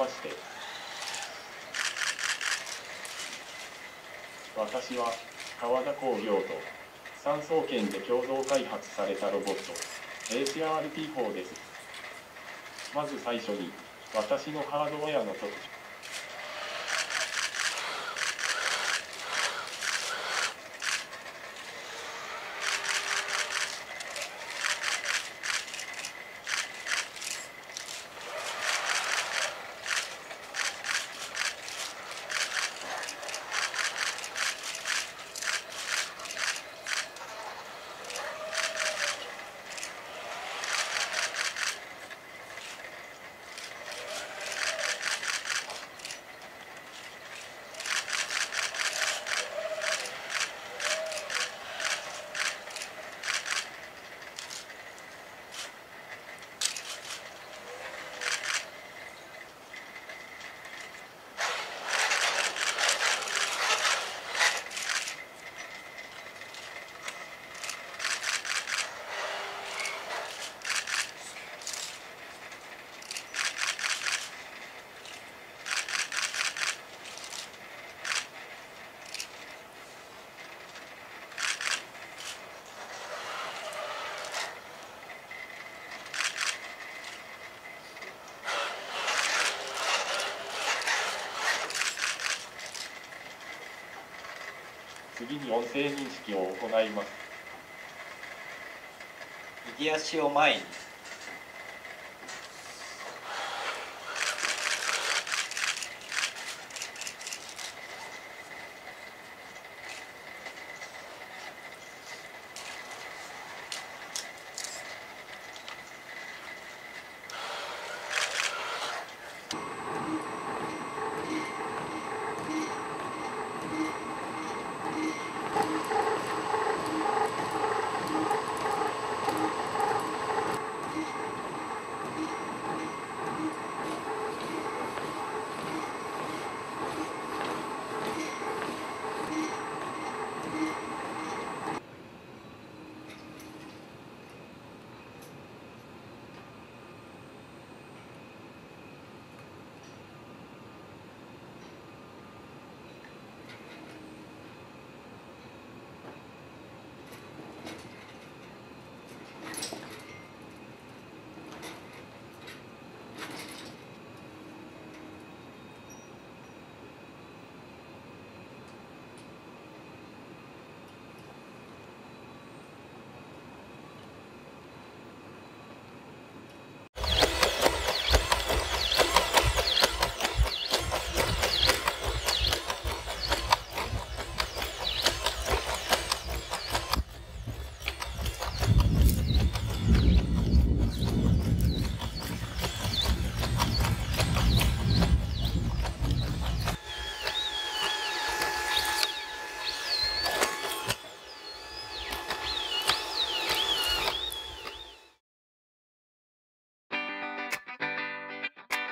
まして、私は川田工業と産総研で共同開発されたロボット HRT4 です。まず最初に私のハードウェアの特徴、次に音声認識を行います。右足を前に、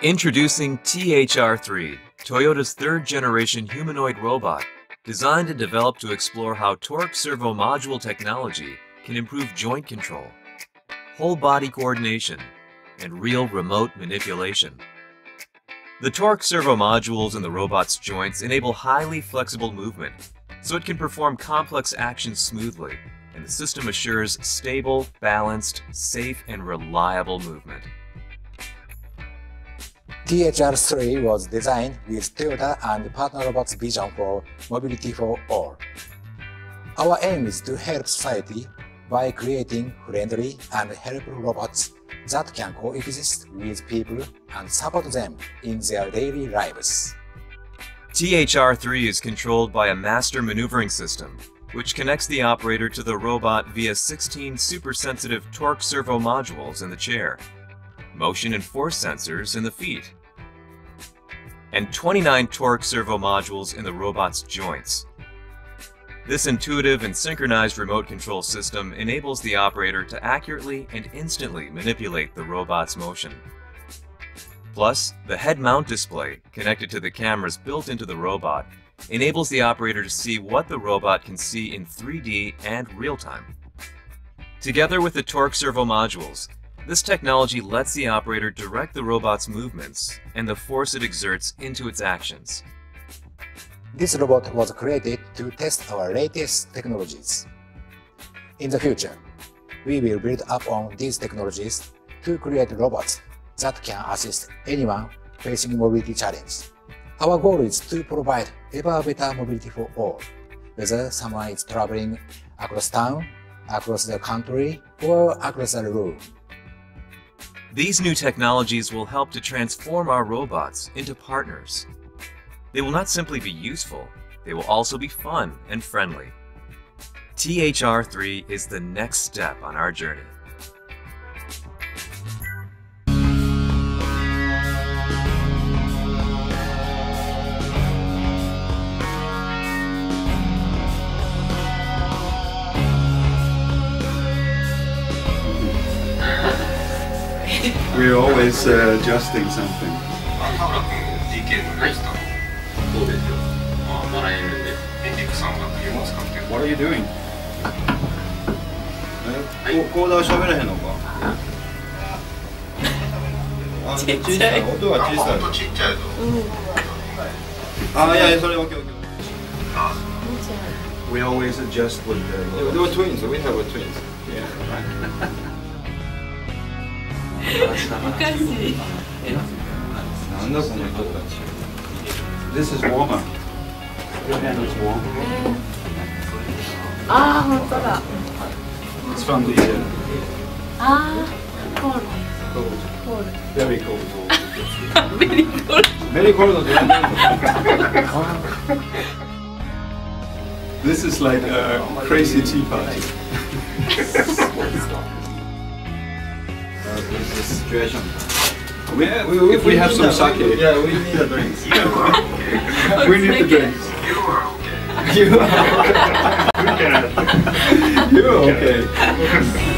introducing THR3, Toyota's third-generation humanoid robot, designed and developed to explore how torque servo module technology can improve joint control, whole-body coordination, and real remote manipulation. The torque servo modules in the robot's joints enable highly flexible movement, so it can perform complex actions smoothly, and the system assures stable, balanced, safe, and reliable movement. THR3 was designed with Toyota and Partner Robots' vision for mobility for all. Our aim is to help society by creating friendly and helpful robots that can coexist with people and support them in their daily lives. THR3 is controlled by a master maneuvering system, which connects the operator to the robot via 16 super-sensitive torque servo modules in the chair, motion and force sensors in the feet, and 29 torque servo modules in the robot's joints. This intuitive and synchronized remote control system enables the operator to accurately and instantly manipulate the robot's motion. Plus, the head mount display connected to the cameras built into the robot enables the operator to see what the robot can see in 3D and real time. Together with the torque servo modules, This technology lets the operator direct the robot's movements and the force it exerts into its actions. This robot was created to test our latest technologies. In the future, we will build up on these technologies to create robots that can assist anyone facing mobility challenges. Our goal is to provide ever better mobility for all, whether someone is traveling across town, across the country, or across the road. These new technologies will help to transform our robots into partners. They will not simply be useful, they will also be fun and friendly. THR3 is the next step on our journey. We're always adjusting something. What are you doing? We always adjust with the... They were twins, we have twins. Yeah. This is warmer. Your hand is warm. It's from the cold. Very cold. Very cold. Very cold. This is like a crazy tea party. This is the situation. If we have some sake, yeah, we need a drink. We need a drink. You are okay. You are okay. You are okay.